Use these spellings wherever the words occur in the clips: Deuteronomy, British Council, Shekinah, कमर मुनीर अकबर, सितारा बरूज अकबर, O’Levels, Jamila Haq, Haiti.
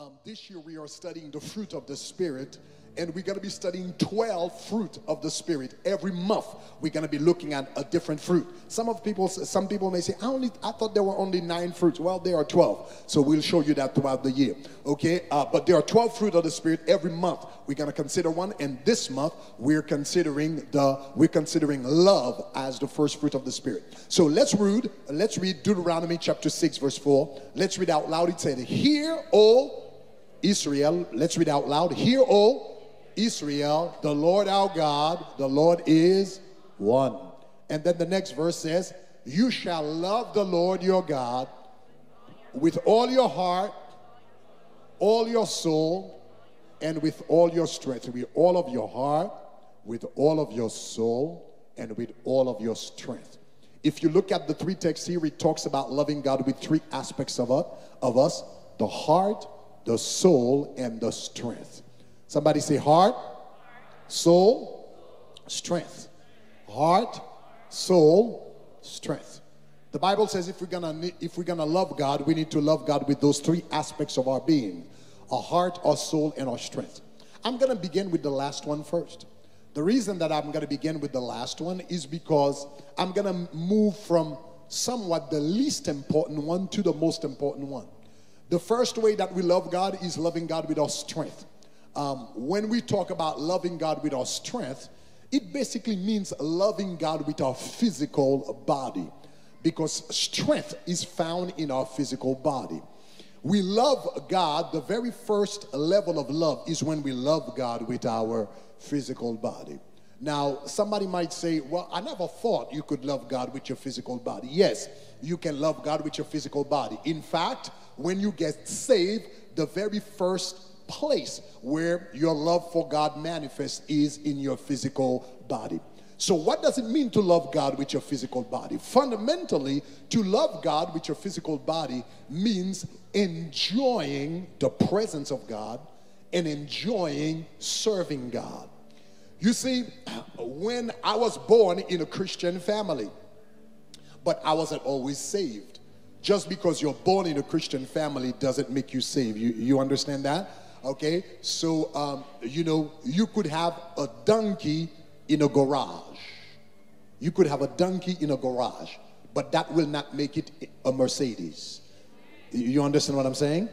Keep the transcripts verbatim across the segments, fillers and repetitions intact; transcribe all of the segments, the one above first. Um, this year we are studying the fruit of the Spirit, and we're going to be studying twelve fruit of the Spirit. Every month we're going to be looking at a different fruit. Some of people, some people may say, I only, I thought there were only nine fruits. Well, there are twelve. So we'll show you that throughout the year. Okay, uh, but there are twelve fruit of the Spirit every month. We're going to consider one, and this month we're considering the we're considering love as the first fruit of the Spirit. So let's read. Let's read Deuteronomy chapter six, verse four. Let's read out loud. It said, "Hear, O Israel," let's read out loud, "Hear, O Israel, the Lord our God, the Lord is one." And then the next verse says, "You shall love the Lord your God with all your heart, all your soul, and with all your strength." With all of your heart, with all of your soul, and with all of your strength. If you look at the three texts here, it talks about loving God with three aspects of us, the heart, the soul, and the strength. Somebody say heart, soul, strength. Heart, soul, strength. The Bible says if we're gonna if we're gonna love God, we need to love God with those three aspects of our being: our heart, our soul, and our strength. I'm gonna begin with the last one first. The reason that I'm gonna begin with the last one is because I'm gonna move from somewhat the least important one to the most important one. The first way that we love God is loving God with our strength. Um, when we talk about loving God with our strength, it basically means loving God with our physical body, because strength is found in our physical body. We love God. The very first level of love is when we love God with our physical body. Now, somebody might say, well, I never thought you could love God with your physical body. Yes, you can love God with your physical body. In fact, when you get saved, the very first place where your love for God manifests is in your physical body. So what does it mean to love God with your physical body? Fundamentally, to love God with your physical body means enjoying the presence of God and enjoying serving God. You see, when I was born in a Christian family, but I wasn't always saved. Just because you're born in a Christian family doesn't make you saved. You, you understand that? Okay? So, um, you know, you could have a donkey in a garage. You could have a donkey in a garage, but that will not make it a Mercedes. You understand what I'm saying?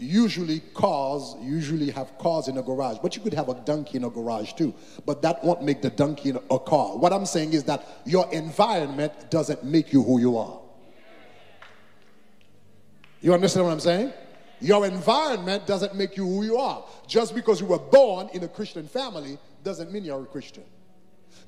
Usually cars usually have cars in a garage, but you could have a donkey in a garage too, but that won't make the donkey a car. What I'm saying is that your environment doesn't make you who you are. You understand what I'm saying? Your environment doesn't make you who you are. Just because you were born in a Christian family doesn't mean you're a Christian.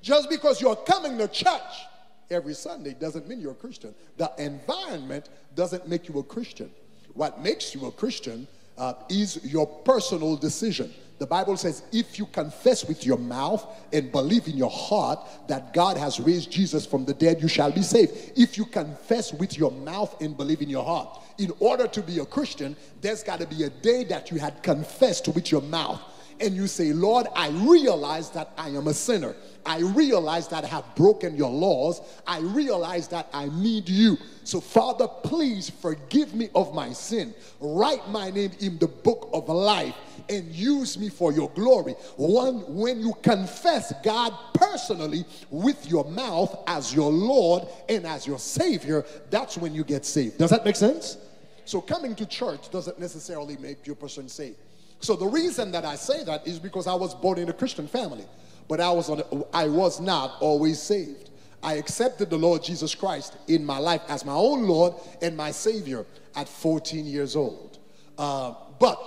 Just because you're coming to church every Sunday doesn't mean you're a Christian. The environment doesn't make you a Christian. What makes you a Christian uh, is your personal decision. The Bible says if you confess with your mouth and believe in your heart that God has raised Jesus from the dead, you shall be saved. If you confess with your mouth and believe in your heart. In order to be a Christian, there's got to be a day that you had confessed with your mouth. And you say, Lord, I realize that I am a sinner. I realize that I have broken your laws. I realize that I need you. So, Father, please forgive me of my sin. Write my name in the book of life and use me for your glory. One, when you confess God personally with your mouth as your Lord and as your Savior, that's when you get saved. Does that make sense? So coming to church doesn't necessarily make your person saved. So the reason that I say that is because I was born in a Christian family, but I was, on a, I was not always saved. I accepted the Lord Jesus Christ in my life as my own Lord and my Savior at fourteen years old. Uh, but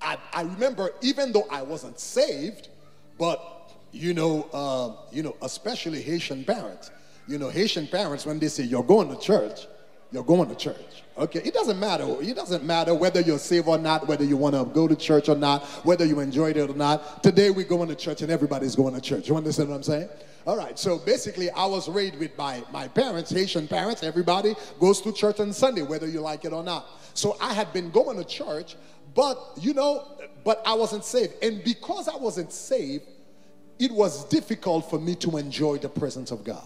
I, I remember, even though I wasn't saved, but you know, uh, you know, especially Haitian parents, you know, Haitian parents, when they say you're going to church, you're going to church. Okay, it doesn't matter. It doesn't matter whether you're saved or not, whether you want to go to church or not, whether you enjoyed it or not. Today we're going to church and everybody's going to church. You understand what I'm saying? All right, so basically I was raised with my, my parents, Haitian parents. Everybody goes to church on Sunday, whether you like it or not. So I had been going to church, but, you know, but I wasn't saved. And because I wasn't saved, it was difficult for me to enjoy the presence of God.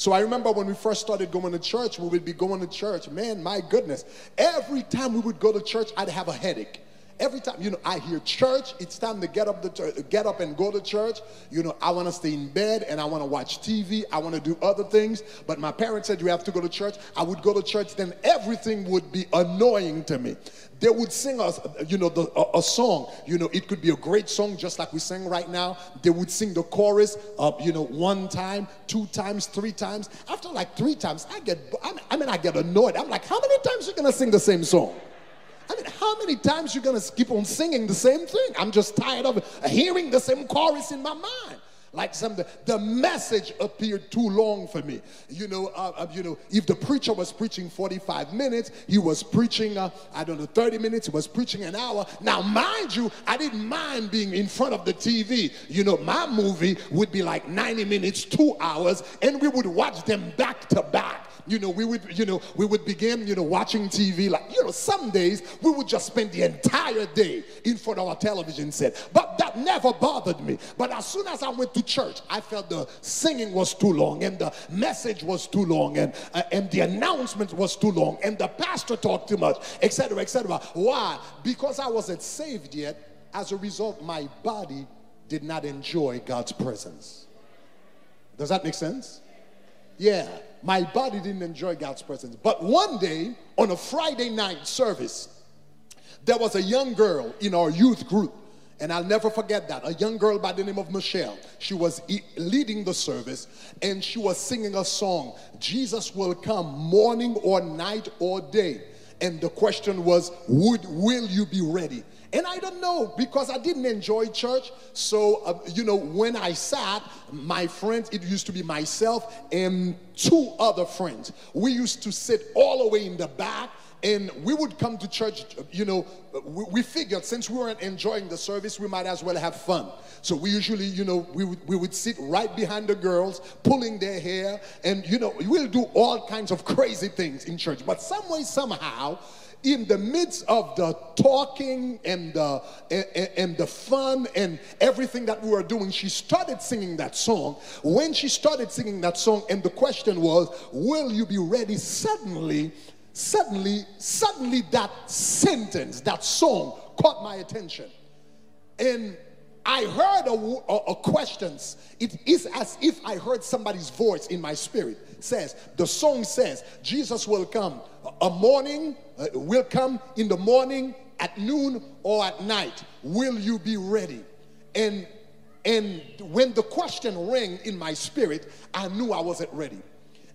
So I remember when we first started going to church, we would be going to church. Man, my goodness. Every time we would go to church, I'd have a headache. Every time, you know, I hear church, it's time to get up, the get up and go to church. You know, I want to stay in bed and I want to watch T V. I want to do other things. But my parents said, you have to go to church. I would go to church. Then everything would be annoying to me. They would sing us, you know, the, a, a song. You know, it could be a great song just like we sing right now. They would sing the chorus, uh, you know, one time, two times, three times. After like three times, I get, I mean, I get annoyed. I'm like, how many times are you going to sing the same song? I mean, how many times you're going to keep on singing the same thing? I'm just tired of hearing the same chorus in my mind. Like something, the message appeared too long for me. You know, uh, you know, if the preacher was preaching forty-five minutes, he was preaching, uh, I don't know, thirty minutes, he was preaching an hour. Now, mind you, I didn't mind being in front of the T V. You know, my movie would be like ninety minutes, two hours, and we would watch them back to back. You know, we would, you know, we would begin, you know, watching T V. Like, you know, some days we would just spend the entire day in front of our television set. But that never bothered me. But as soon as I went to church, I felt the singing was too long, and the message was too long, and uh, and the announcement was too long, and the pastor talked too much, et cetera, et cetera. Why? Because I wasn't saved yet. As a result, my body did not enjoy God's presence. Does that make sense? Yeah. My body didn't enjoy God's presence. But one day, on a Friday night service, there was a young girl in our youth group. And I'll never forget that. A young girl by the name of Michelle. She was e- leading the service, and she was singing a song, Jesus will come morning or night or day. And the question was, would, will you be ready? And I don't know, because I didn't enjoy church. So, uh, you know, when I sat, my friends, it used to be myself and two other friends. We used to sit all the way in the back, and we would come to church, you know, we, we figured since we weren't enjoying the service, we might as well have fun. So we usually, you know, we would, we would sit right behind the girls, pulling their hair, and, you know, we'll do all kinds of crazy things in church. But some way, somehow, in the midst of the talking and the, and, and the fun and everything that we were doing, she started singing that song. When she started singing that song, and the question was, will you be ready? Suddenly, suddenly, suddenly that sentence, that song caught my attention. And I heard a, a, a question. It is as if I heard somebody's voice in my spirit. It says, the song says, Jesus will come a morning, uh, will come in the morning, at noon, or at night. Will you be ready? And, and when the question rang in my spirit, I knew I wasn't ready.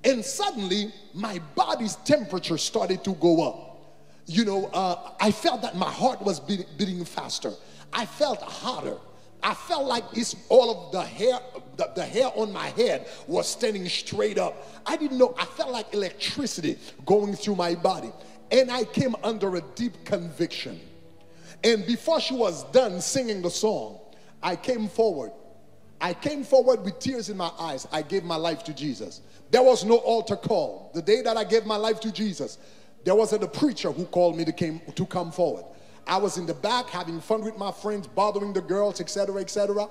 And suddenly, my body's temperature started to go up. You know, uh, I felt that my heart was beating, beating faster. I felt hotter. I felt like it's all of the hair, the, the hair on my head was standing straight up. I didn't know. I felt like electricity going through my body. And I came under a deep conviction. And before she was done singing the song, I came forward. I came forward with tears in my eyes. I gave my life to Jesus. There was no altar call. The day that I gave my life to Jesus, there wasn't a preacher who called me to, came, to come forward. I was in the back having fun with my friends, bothering the girls, et cetera, et cetera.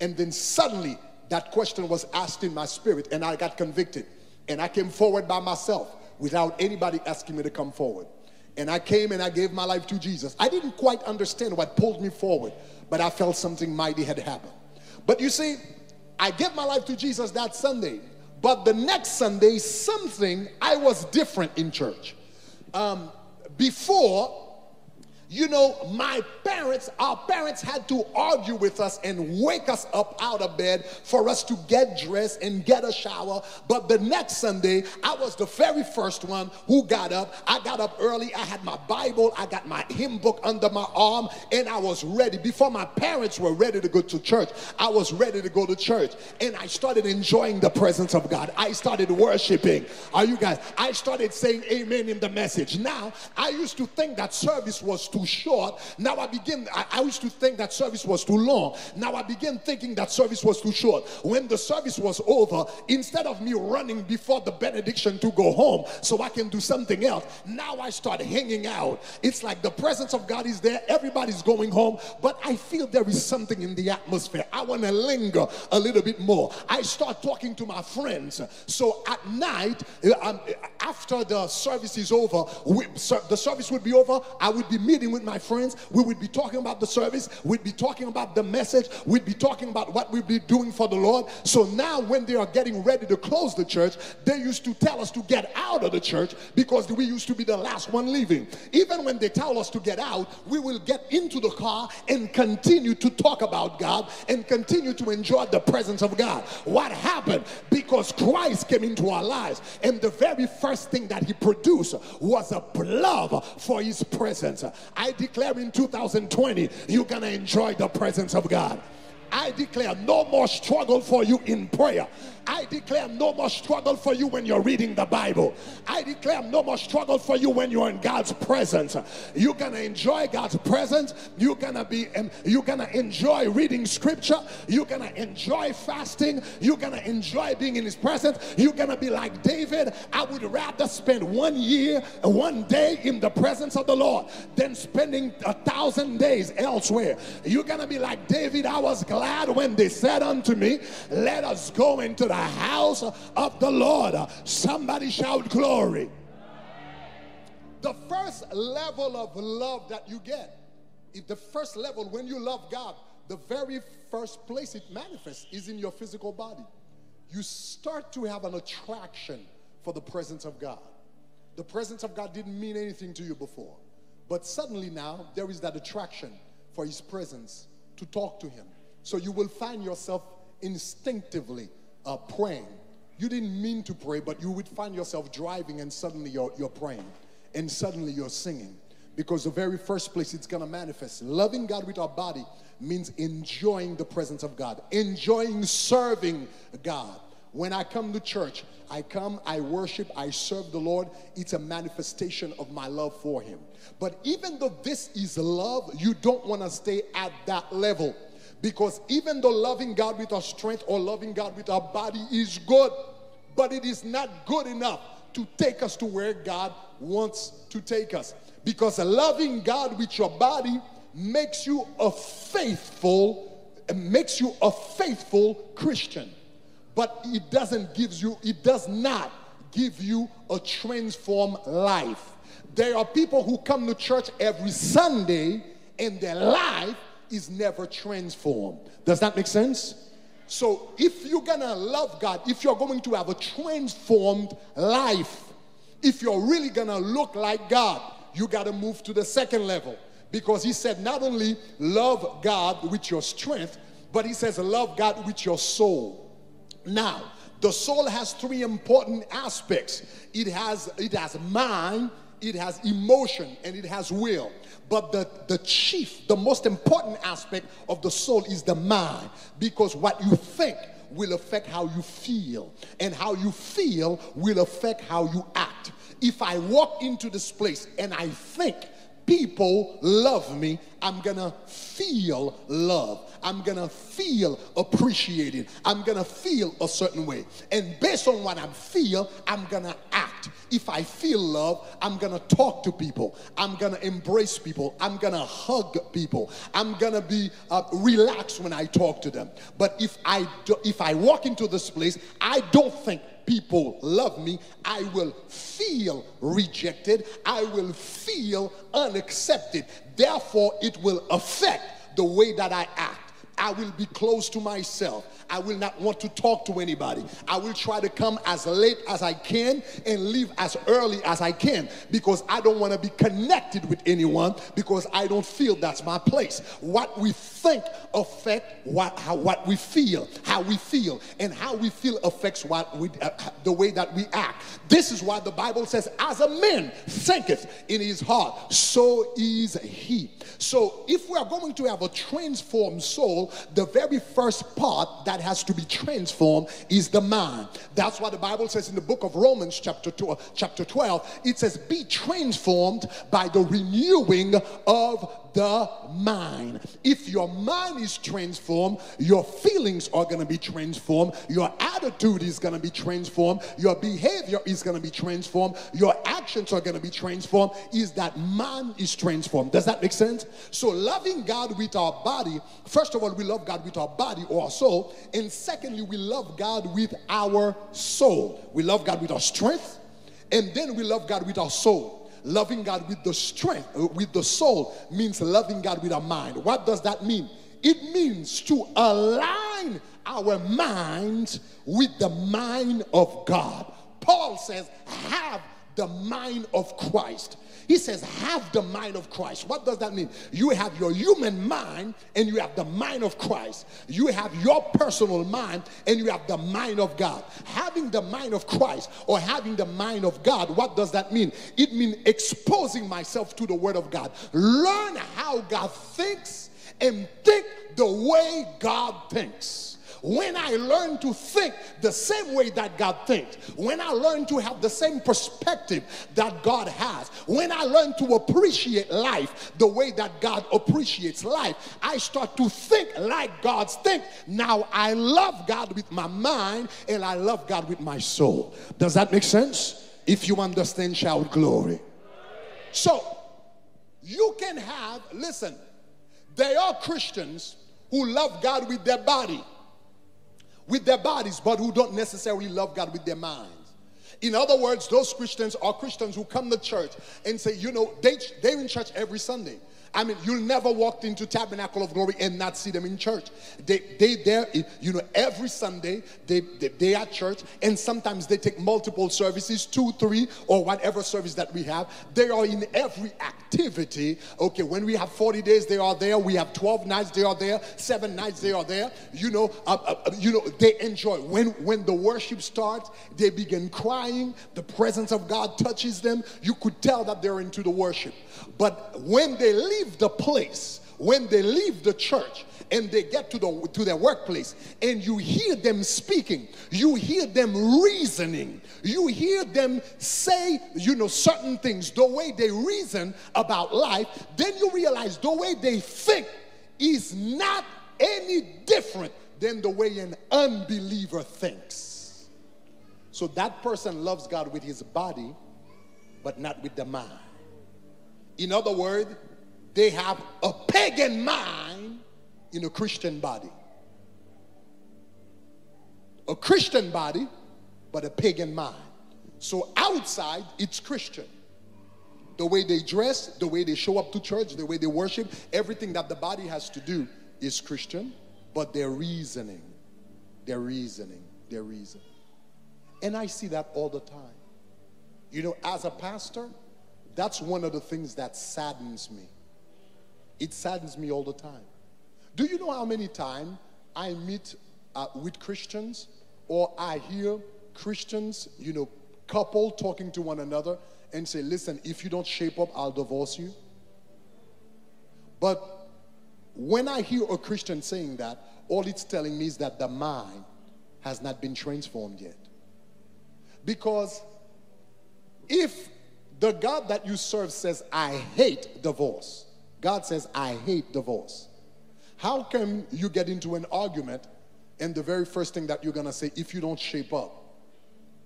And then suddenly that question was asked in my spirit, and I got convicted. And I came forward by myself without anybody asking me to come forward. And I came and I gave my life to Jesus. I didn't quite understand what pulled me forward, but I felt something mighty had happened. But you see, I gave my life to Jesus that Sunday. But the next Sunday, something, I was different in church. Um, before... You know, my parents, our parents had to argue with us and wake us up out of bed for us to get dressed and get a shower. But the next Sunday, I was the very first one who got up. I got up early. I had my Bible. I got my hymn book under my arm, and I was ready. Before my parents were ready to go to church, I was ready to go to church. And I started enjoying the presence of God. I started worshiping. Are you guys? I started saying amen in the message. Now, I used to think that service was too too short. Now I begin, I, I used to think that service was too long. Now I began thinking that service was too short. When the service was over, instead of me running before the benediction to go home so I can do something else, now I start hanging out. It's like the presence of God is there, everybody's going home, but I feel there is something in the atmosphere. I want to linger a little bit more. I start talking to my friends. So at night, um, after the service is over, we, so the service would be over, I would be meeting with my friends, we would be talking about the service, we'd be talking about the message, we'd be talking about what we'd be doing for the Lord. So now when they are getting ready to close the church, they used to tell us to get out of the church because we used to be the last one leaving. Even when they tell us to get out, we will get into the car and continue to talk about God and continue to enjoy the presence of God. What happened? Because Christ came into our lives, and the very first thing that he produced was a love for his presence. I declare in two thousand twenty, you're gonna enjoy the presence of God. I declare no more struggle for you in prayer. I declare no more struggle for you when you're reading the Bible. I declare no more struggle for you when you're in God's presence. You're going to enjoy God's presence. You're going to be, you're going to enjoy reading scripture. You're going to enjoy fasting. You're going to enjoy being in his presence. You're going to be like David. I would rather spend one year, one day in the presence of the Lord than spending a thousand days elsewhere. You're going to be like David. I was glad when they said unto me, let us go into the house of the Lord. Somebody shout glory. The first level of love that you get, if the first level when you love God, the very first place it manifests is in your physical body. You start to have an attraction for the presence of God. The presence of God didn't mean anything to you before, but suddenly now there is that attraction for his presence, to talk to him. So you will find yourself instinctively Uh, praying. You didn't mean to pray, but you would find yourself driving and suddenly you're, you're praying, and suddenly you're singing, because the very first place it's going to manifest. Loving God with our body means enjoying the presence of God, enjoying serving God. When I come to church, I come, I worship, I serve the Lord. It's a manifestation of my love for him. But even though this is love, you don't want to stay at that level. Because even though loving God with our strength or loving God with our body is good, but it is not good enough to take us to where God wants to take us. Because loving God with your body makes you a faithful, makes you a faithful Christian. But it doesn't give you, it does not give you a transformed life. There are people who come to church every Sunday and their life is never transformed. Does that make sense? So if you're gonna love God, if you're going to have a transformed life, if you're really gonna look like God, you gotta move to the second level, because he said not only love God with your strength, but he says love God with your soul. Now, the soul has three important aspects. It has, it has mind, it has emotion, and it has will. But the, the chief, the most important aspect of the soul is the mind, because what you think will affect how you feel, and how you feel will affect how you act. If I walk into this place and I think people love me, I'm gonna feel love. I'm gonna feel appreciated. I'm gonna feel a certain way. And based on what I feel, I'm gonna act. If I feel love, I'm gonna talk to people. I'm gonna embrace people. I'm gonna hug people. I'm gonna be uh, relaxed when I talk to them. But if I, do, if I walk into this place, I don't think people love me, I will feel rejected. I will feel unaccepted. Therefore, it will affect the way that I act. I will be close to myself. I will not want to talk to anybody. I will try to come as late as I can and leave as early as I can, because I don't want to be connected with anyone, because I don't feel that's my place. What we think affects what, how, what we feel, how we feel, and how we feel affects what we, uh, the way that we act. This is why the Bible says, as a man thinketh in his heart, so is he. So if we are going to have a transformed soul, soul, the very first part that has to be transformed is the mind. That's why the Bible says in the book of Romans chapter twelve, it says, be transformed by the renewing of the mind. If your mind is transformed, your feelings are going to be transformed, your attitude is going to be transformed, your behavior is going to be transformed, your actions are going to be transformed, is that mind is transformed. Does that make sense? So loving God with our body, first of all, we love God with our body or our soul, and secondly, we love God with our soul. We love God with our strength, and then we love God with our soul. Loving God with the strength, with the soul, means loving God with our mind. What does that mean? It means to align our minds with the mind of God. Paul says, have the mind of Christ. He says, have the mind of Christ. What does that mean? You have your human mind and you have the mind of Christ. You have your personal mind and you have the mind of God. Having the mind of Christ or having the mind of God, what does that mean? It means exposing myself to the Word of God. Learn how God thinks and think the way God thinks. When I learn to think the same way that God thinks, when I learn to have the same perspective that God has, when I learn to appreciate life the way that God appreciates life, I start to think like God thinks. Now I love God with my mind and I love God with my soul. Does that make sense? If you understand, shout glory. So, you can have, listen, there are Christians who love God with their body. With their bodies, but who don't necessarily love God with their minds. In other words, those Christians are Christians who come to church and say, you know, they, they're in church every Sunday. I mean, you'll never walk into Tabernacle of Glory and not see them in church. They, they there, you know, every Sunday, they, they, they are at church, and sometimes they take multiple services, two, three, or whatever service that we have. They are in every activity. Okay, when we have forty days, they are there. We have twelve nights, they are there. Seven nights, they are there. You know, uh, uh, you know, they enjoy. When, when the worship starts, they begin crying. The presence of God touches them. You could tell that they're into the worship. But when they leave, the place, when they leave the church and they get to the to their workplace, and you hear them speaking, you hear them reasoning, you hear them say, you know, certain things, the way they reason about life, then you realize the way they think is not any different than the way an unbeliever thinks. So that person loves God with his body, but not with the mind. In other words, they have a pagan mind in a Christian body. A Christian body, but a pagan mind. So outside, it's Christian. The way they dress, the way they show up to church, the way they worship, everything that the body has to do is Christian, but their reasoning, their reasoning, their reason. And I see that all the time. You know, as a pastor, that's one of the things that saddens me. It saddens me all the time. Do you know how many times I meet uh, with Christians, or I hear Christians, you know, couple talking to one another and say, listen, if you don't shape up, I'll divorce you. But when I hear a Christian saying that, all it's telling me is that the mind has not been transformed yet. Because if the God that you serve says, I hate divorce, God says, I hate divorce. How can you get into an argument and the very first thing that you're going to say, if you don't shape up,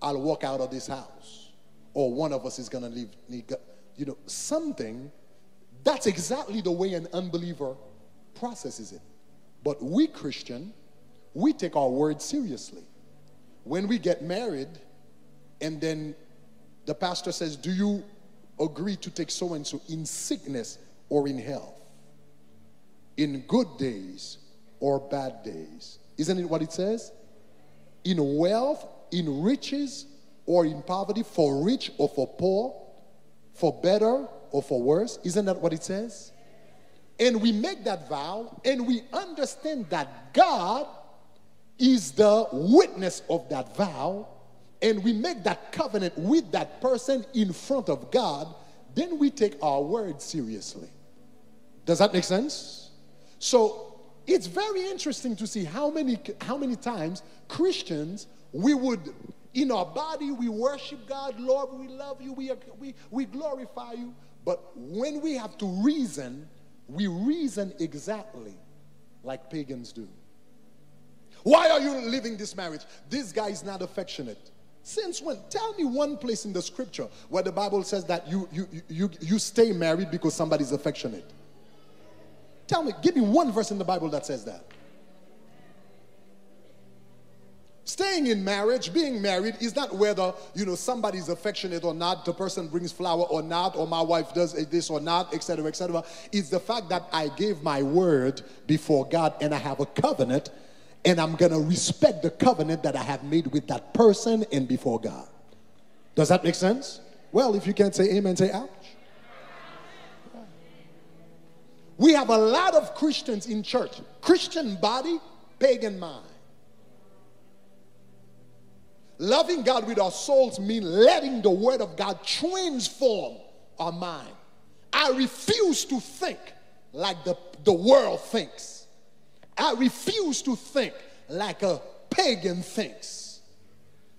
I'll walk out of this house, or one of us is going to leave, you know, something? That's exactly the way an unbeliever processes it. But we Christian, we take our word seriously. When we get married and then the pastor says, do you agree to take so-and-so in sickness or in health, in good days or bad days? Isn't it what it says? In wealth, in riches, or in poverty, for rich or for poor, for better or for worse. Isn't that what it says? And we make that vow, and we understand that God is the witness of that vow, and we make that covenant with that person in front of God. Then we take our word seriously. Does that make sense? So It's very interesting to see how many, how many times Christians, we would, in our body, we worship God, Lord, we love you, we, we, we glorify you. But when we have to reason, we reason exactly like pagans do. Why are you leaving this marriage? This guy is not affectionate. Since when? Tell me one place in the scripture where the Bible says that you, you, you, you stay married because somebody's affectionate. Tell me, give me one verse in the Bible that says that. Staying in marriage, being married, is not whether, you know, somebody's affectionate or not, the person brings flower or not, or my wife does this or not, et cetera, et cetera. It's the fact that I gave my word before God and I have a covenant, and I'm going to respect the covenant that I have made with that person and before God. Does that make sense? Well, if you can't say amen, say ouch. We have a lot of Christians in church. Christian body, pagan mind. Loving God with our souls means letting the word of God transform our mind. I refuse to think like the, the world thinks. I refuse to think like a pagan thinks.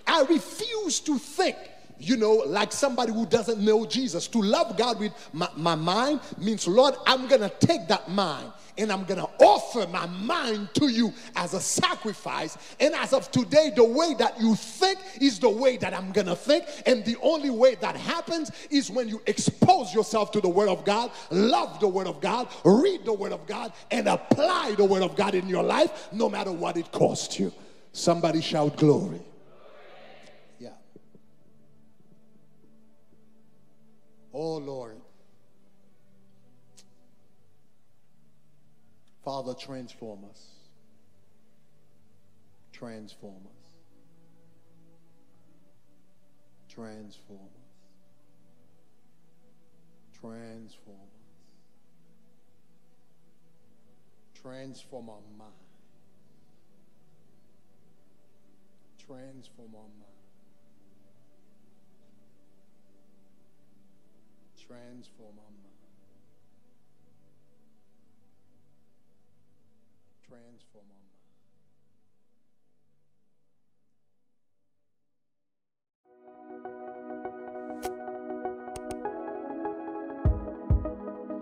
I refuse to think, you know, like somebody who doesn't know Jesus. To love God with my, my mind means, Lord, I'm going to take that mind and I'm going to offer my mind to you as a sacrifice. And as of today, the way that you think is the way that I'm going to think. And the only way that happens is when you expose yourself to the Word of God, love the Word of God, read the Word of God, and apply the Word of God in your life, no matter what it costs you. Somebody shout glory. Oh, Lord. Father, transform us. Transform us. Transform us. Transform us. Transform our mind. Transform our mind. Transform our mind. Transform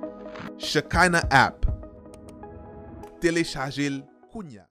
our mind. Shekinah app. Téléchargez-le, Kounia.